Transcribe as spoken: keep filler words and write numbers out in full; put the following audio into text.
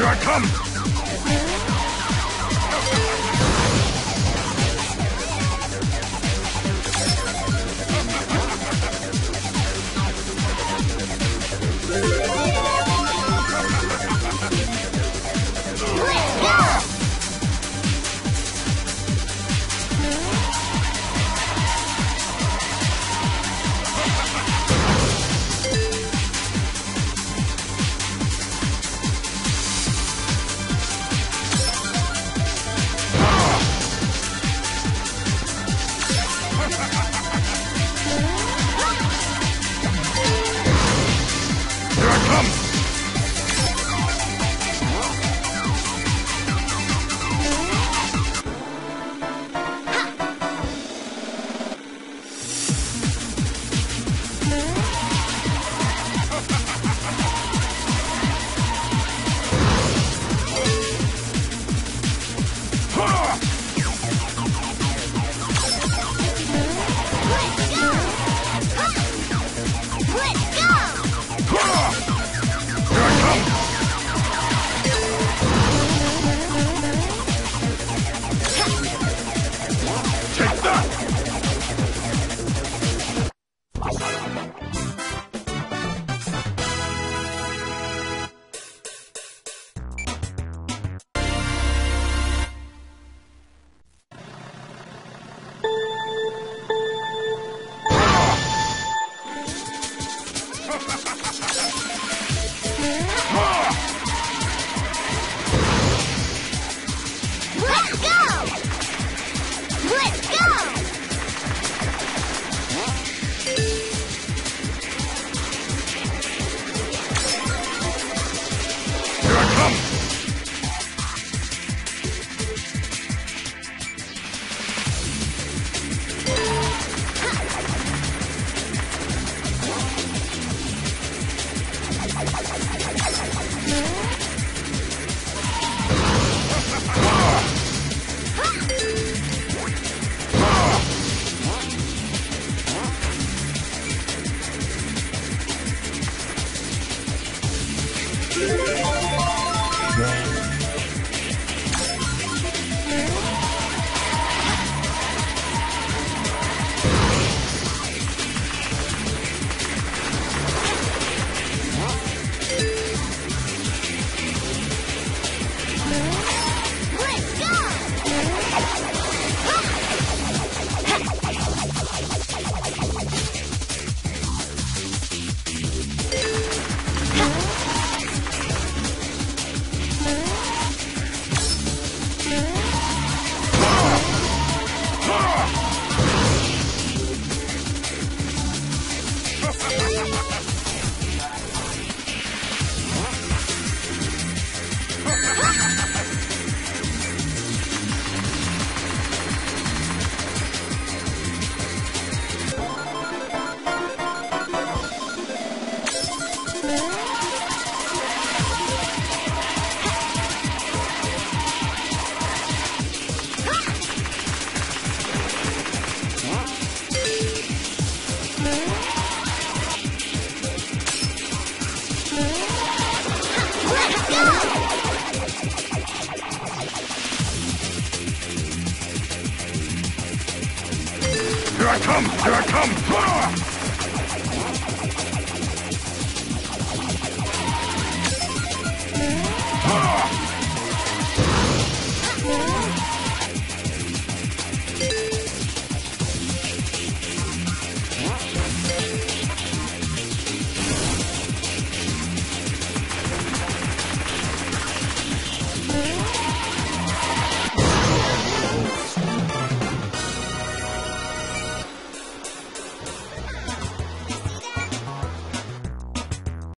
Here I come! Here I come! Here I come!